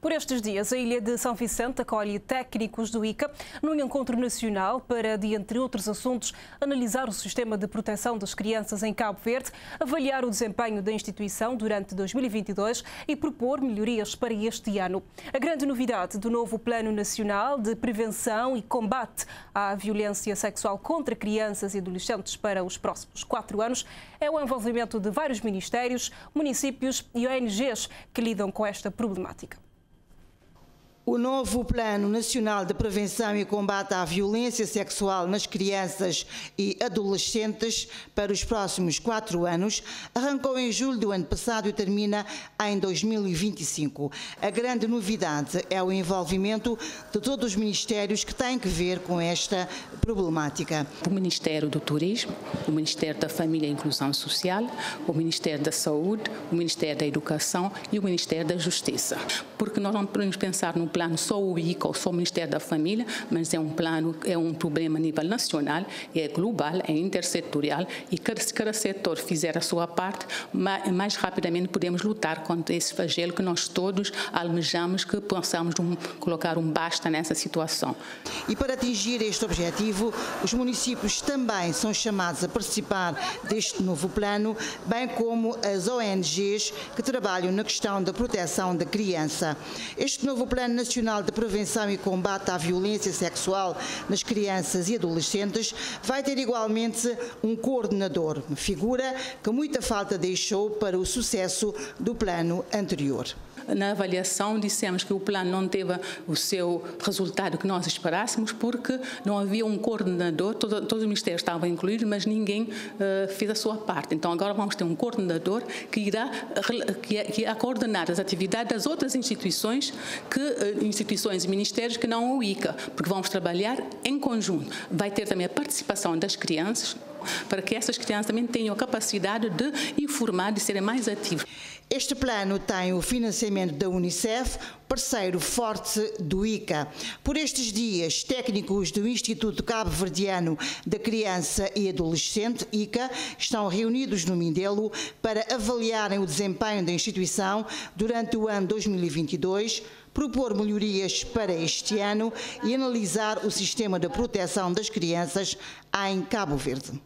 Por estes dias, a Ilha de São Vicente acolhe técnicos do ICA num encontro nacional para, de entre outros assuntos, analisar o sistema de proteção das crianças em Cabo Verde, avaliar o desempenho da instituição durante 2022 e propor melhorias para este ano. A grande novidade do novo Plano Nacional de Prevenção e Combate à Violência Sexual contra Crianças e Adolescentes para os próximos 4 anos é o envolvimento de vários ministérios, municípios e ONGs que lidam com esta problemática. O novo Plano Nacional de Prevenção e Combate à Violência Sexual nas Crianças e Adolescentes para os próximos 4 anos arrancou em julho do ano passado e termina em 2025. A grande novidade é o envolvimento de todos os ministérios que têm que ver com esta problemática. O Ministério do Turismo, o Ministério da Família e Inclusão Social, o Ministério da Saúde, o Ministério da Educação e o Ministério da Justiça. Porque nós não podemos pensar no plano só o ICA ou só o Ministério da Família, mas é um plano, é um problema a nível nacional, é global, é intersetorial e se cada setor fizer a sua parte, mais rapidamente podemos lutar contra esse flagelo que nós todos almejamos, que possamos colocar um basta nessa situação. E para atingir este objetivo, os municípios também são chamados a participar deste novo plano, bem como as ONGs que trabalham na questão da proteção da criança. Este novo Plano Nacional de Prevenção e Combate à Violência Sexual nas Crianças e Adolescentes vai ter igualmente um coordenador, figura que muita falta deixou para o sucesso do plano anterior. Na avaliação dissemos que o plano não teve o seu resultado que nós esperássemos porque não havia um coordenador, todos os ministérios estavam incluídos, mas ninguém fez a sua parte. Então agora vamos ter um coordenador que irá coordenar as atividades das outras instituições, e ministérios que não o ICA, porque vamos trabalhar em conjunto. Vai ter também a participação das crianças, para que essas crianças também tenham a capacidade de informar, de serem mais ativas. Este plano tem o financiamento da Unicef, parceiro forte do ICA. Por estes dias, técnicos do Instituto Cabo Verdeano da Criança e Adolescente, ICA, estão reunidos no Mindelo para avaliarem o desempenho da instituição durante o ano 2022, propor melhorias para este ano e analisar o sistema de proteção das crianças em Cabo Verde.